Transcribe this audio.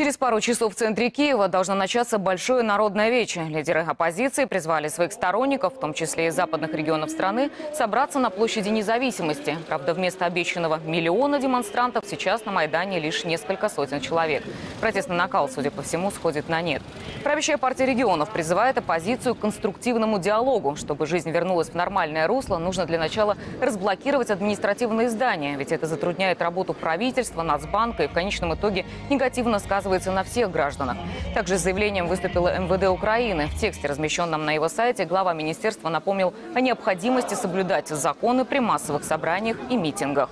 Через пару часов в центре Киева должно начаться большое народное вече. Лидеры оппозиции призвали своих сторонников, в том числе из западных регионов страны, собраться на площади Независимости. Правда, вместо обещанного миллиона демонстрантов сейчас на Майдане лишь несколько сотен человек. Протестный накал, судя по всему, сходит на нет. Правящая партия регионов призывает оппозицию к конструктивному диалогу. Чтобы жизнь вернулась в нормальное русло, нужно для начала разблокировать административные здания. Ведь это затрудняет работу правительства, Нацбанка и в конечном итоге негативно сказывается на всех гражданах. Также с заявлением выступила МВД Украины. В тексте, размещенном на его сайте, глава министерства напомнил о необходимости соблюдать законы при массовых собраниях и митингах.